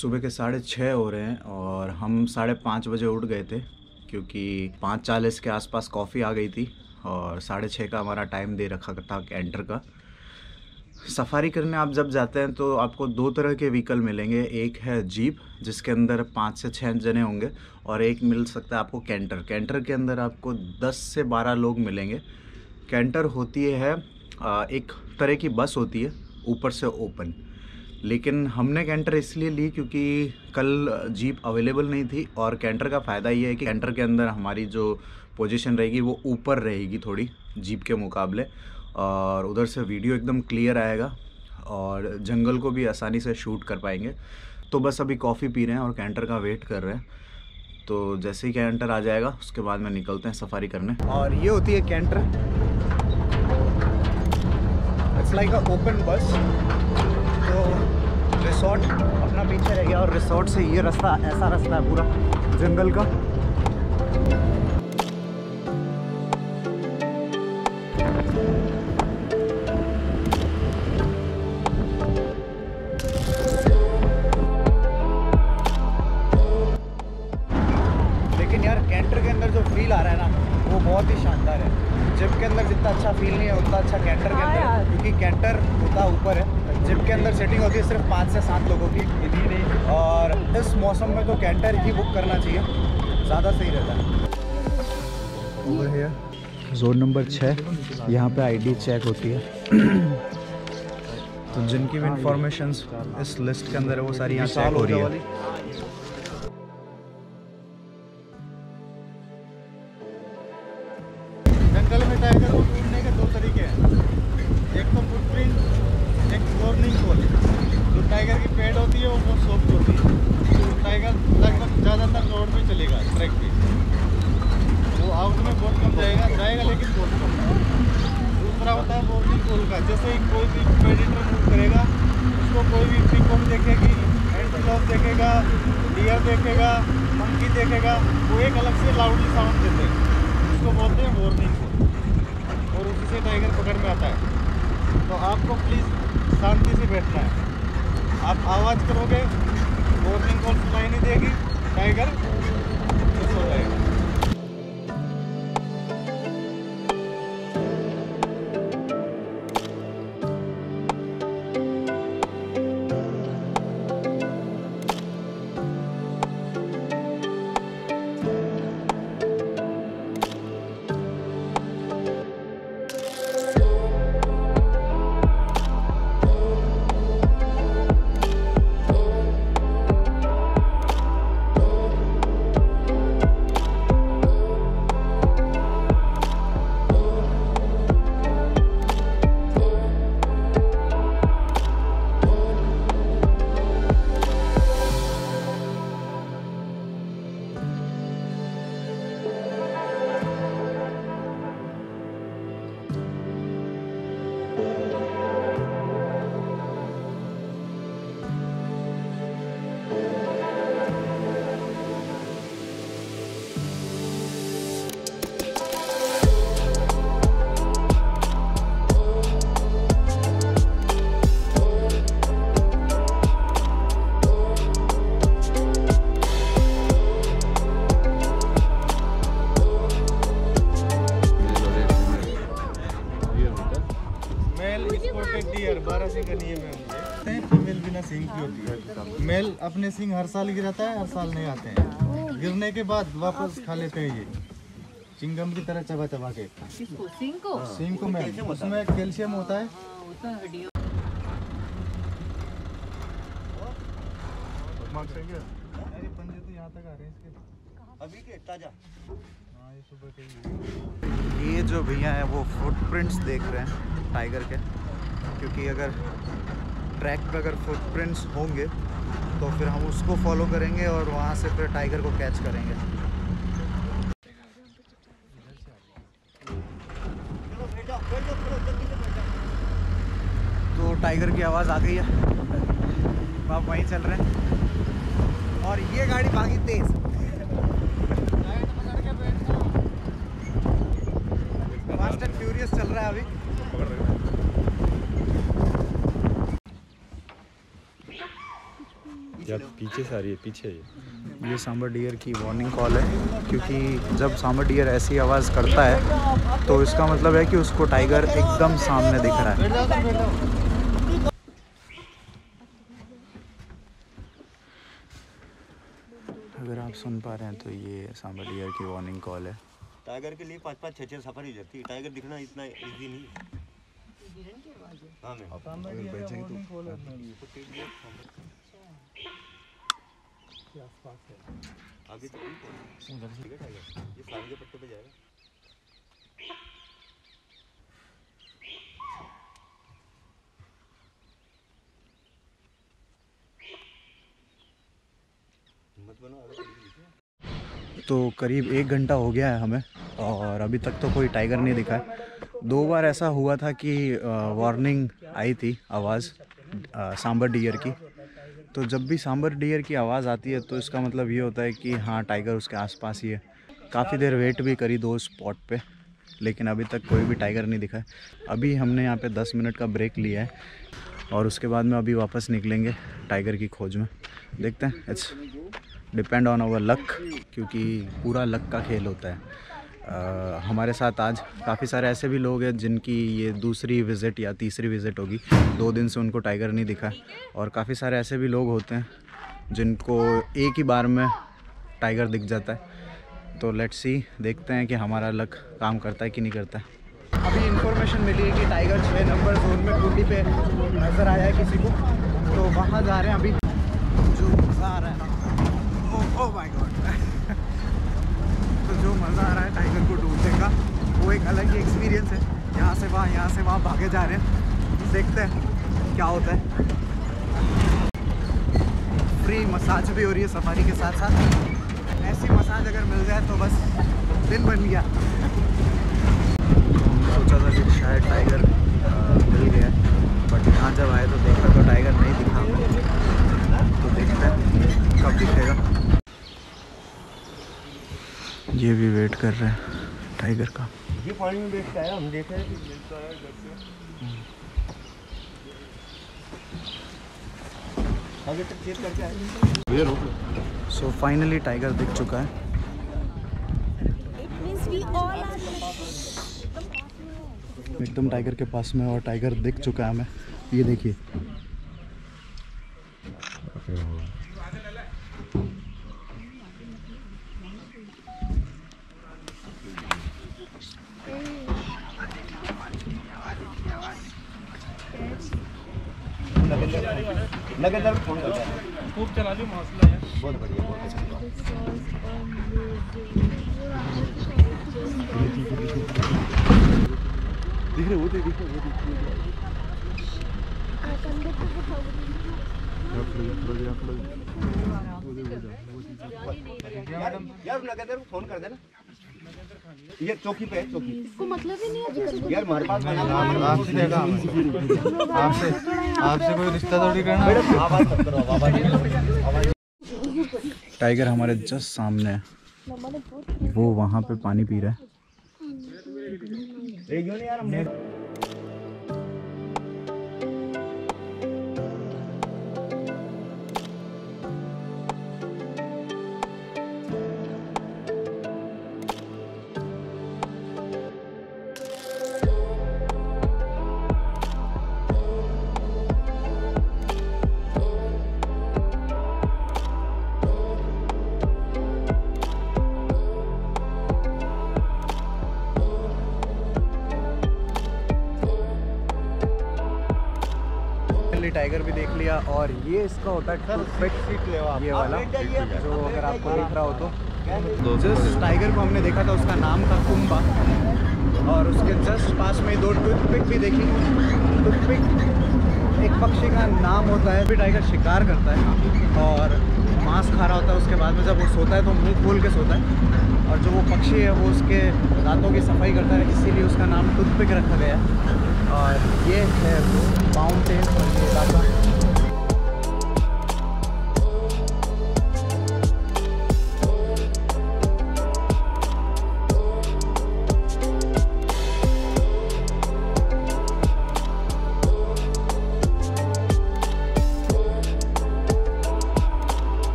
सुबह के 6:30 हो रहे हैं और हम 5:30 बजे उठ गए थे क्योंकि 5:40 के आसपास कॉफ़ी आ गई थी और 6:30 का हमारा टाइम दे रखा था एंटर का। सफ़ारी करने आप जब जाते हैं तो आपको 2 तरह के व्हीकल मिलेंगे, एक है जीप जिसके अंदर 5 से 6 जने होंगे और एक मिल सकता है आपको कैंटर। कैंटर के अंदर आपको 10 से 12 लोग मिलेंगे। कैंटर होती है एक तरह की बस होती है ऊपर से ओपन, लेकिन हमने कैंटर इसलिए ली क्योंकि कल जीप अवेलेबल नहीं थी और कैंटर का फ़ायदा ये है कि कैंटर के अंदर हमारी जो पोजीशन रहेगी वो ऊपर रहेगी थोड़ी जीप के मुकाबले और उधर से वीडियो एकदम क्लियर आएगा और जंगल को भी आसानी से शूट कर पाएंगे। तो बस अभी कॉफ़ी पी रहे हैं और कैंटर का वेट कर रहे हैं, तो जैसे ही कैंटर आ जाएगा उसके बाद में निकलते हैं सफारी करने। और ये होती है canter, it's like a open bus. तो रिसोर्ट अपना पीछे रह गया और रिसोर्ट से ये रास्ता, ऐसा रास्ता है पूरा जंगल का। लेकिन यार कैंटर के अंदर जो फील आ रहा है ना वो बहुत ही शानदार है। जिप के अंदर जितना अच्छा फील नहीं है उतना अच्छा कैंटर के अंदर है, क्योंकि कैंटर होता ऊपर है। जिप के अंदर सेटिंग होती है सिर्फ 5 से 7 लोगों की और इस मौसम में तो कैंटर ही बुक करना चाहिए, ज़्यादा सही रहता है। ओवर हियर जोन नंबर 6, यहाँ पे आईडी चेक होती है। तो जिनकी भी इंफॉर्मेशंस इस लिस्ट के अंदर है वो सारी यहाँ चेक हो रही है। जंगल में टाइगर को ढूंढने के 2 तरीके हैं, एक तो फुटप्रिंट, एक स्कोरिंग खोल। जो टाइगर की पेड़ होती है वो बहुत सॉफ्ट होती है, तो टाइगर लगभग ज़्यादातर रोड पे चलेगा, ट्रैक पे। वो आउट में बहुत कम जाएगा लेकिन बहुत कम। दूसरा होता है बोर्डिंग खोल का, जैसे कोई भी प्रेडेटर मूव करेगा उसको कोई भी पिकॉक देखेगी, एंटीलोप देखेगा, डियर देखेगा, मंकी देखेगा, वो एक अलग से लाउडली साउंड देते हैं, उसको बोलते हैं वॉर्निंग। और उसी से टाइगर पकड़ में आता है। तो आपको प्लीज़ शांति से बैठना है, आप आवाज़ करोगे वार्निंग कॉल सुनाई नहीं देगी, टाइगर खुश हो जाएगा। मेल अपने सिंह हर साल गिराता है, हर साल नहीं आते हैं, गिरने के बाद वापस खा लेते हैं। ये चिंगम की तरह चबा चबा के सिंह को मेल, उसमें कैल्शियम होता है। अरे पंजे तो यहाँ तक आ रहे हैं इसके, अभी के ताजा। ये सुबह ये जो भैया है वो फुटप्रिंट्स देख रहे हैं टाइगर के, क्योंकि अगर ट्रैक पर अगर फुटप्रिंट्स होंगे तो फिर हम उसको फॉलो करेंगे और वहाँ से फिर टाइगर को कैच करेंगे। तो टाइगर की आवाज़ आ गई है, आप वहीं चल रहे हैं और ये गाड़ी भागी तेज़। फास्ट एंड फ्यूरियस चल रहा है अभी। यार पीछे से आ रही है, पीछे है। ये सांबर डियर की वार्निंग कॉल है, क्योंकि जब सांबर डियर ऐसी आवाज़ करता है तो इसका मतलब है कि उसको टाइगर एकदम सामने दिख रहा है। अगर आप सुन पा रहे हैं तो ये सांबर डियर की वार्निंग कॉल है। टाइगर के लिए 5-5, 6-6 सफर ही जाती है। टाइगर दिखना इतना इजी नहीं है। तो करीब 1 घंटा हो गया है हमें और अभी तक तो कोई टाइगर नहीं दिखा है। 2 बार ऐसा हुआ था कि वार्निंग आई थी आवाज़ सांबर डियर की। तो जब भी सांबर डियर की आवाज़ आती है तो इसका मतलब ये होता है कि हाँ टाइगर उसके आसपास ही है। काफ़ी देर वेट भी करी 2 स्पॉट पे, लेकिन अभी तक कोई भी टाइगर नहीं दिखा है। अभी हमने यहाँ पे 10 मिनट का ब्रेक लिया है और उसके बाद में अभी वापस निकलेंगे टाइगर की खोज में। देखते हैं, it's depend on our luck, क्योंकि पूरा लक का खेल होता है। हमारे साथ आज काफ़ी सारे ऐसे भी लोग हैं जिनकी ये दूसरी विज़िट या तीसरी विज़िट होगी, 2 दिन से उनको टाइगर नहीं दिखा। और काफ़ी सारे ऐसे भी लोग होते हैं जिनको एक ही बार में टाइगर दिख जाता है। तो लेट्स सी, देखते हैं कि हमारा लक काम करता है कि नहीं करता है। अभी इन्फॉर्मेशन मिली है कि टाइगर 6 नंबर जोन में टूटी पे नज़र आया है किसी को, तो वहाँ जा रहे हैं अभी। जो मज़ा आ रहा है, ओह माय गॉड तो जो मज़ा आ रहा है टाइगर को ढूंढने का, वो एक अलग ही एक्सपीरियंस है। यहाँ से वहाँ, यहाँ से वहाँ भागे जा रहे हैं, देखते हैं क्या होता है। फ्री मसाज भी हो रही है सफारी के साथ साथ। ऐसी मसाज अगर मिल जाए तो बस दिन बन गया। सोचा था कि शायद टाइगर मिल गया, बट यहाँ जब आए तो देखा तो टाइगर नहीं दिखा। तो देखते हैं कब दिखेगा। ये भी वेट कर रहे हैं टाइगर का। ये पानी में बैठ के आया, हम देख रहे हैं कि मिलता है घर से। आगे तक चेक करके आए। ये रुक। सो फाइनली टाइगर दिख चुका है। एकदम टाइगर के पास में, और टाइगर दिख चुका है हमें। ये देखिए, खूब चला दो, मसला है। बहुत बढ़िया, बहुत अच्छा दिख रहे। वो देखो, वो देखो यार, नगेंद्र को फोन कर देना। ये चौकी पे, चौकी इसको मतलब ही नहीं है यार। हमारे पास आपसे देगा, आपसे कोई रिश्ता थोड़ी करना। आवाज मत करो, आवाज। टाइगर हमारे जस्ट सामने है, वो वहां पे पानी पी रहा है। यार हमने टाइगर भी देख लिया। और ये इसका होता है ये वाला, जो अगर आपको दिख रहा हो तो जिस टाइगर को हमने देखा था उसका नाम था कुंबा, और उसके जस्ट पास में 2 टूथपिक भी देखी। टूथपिक एक पक्षी का नाम होता है। भी टाइगर शिकार करता है और मांस खा रहा होता है। उसके बाद में जब वो सोता है तो मुंह खोल के सोता है, और जो वो पक्षी है वो उसके दांतों की सफाई करता है, इसीलिए उसका नाम टूथपिक रखा गया है। और ये है माउंटेन।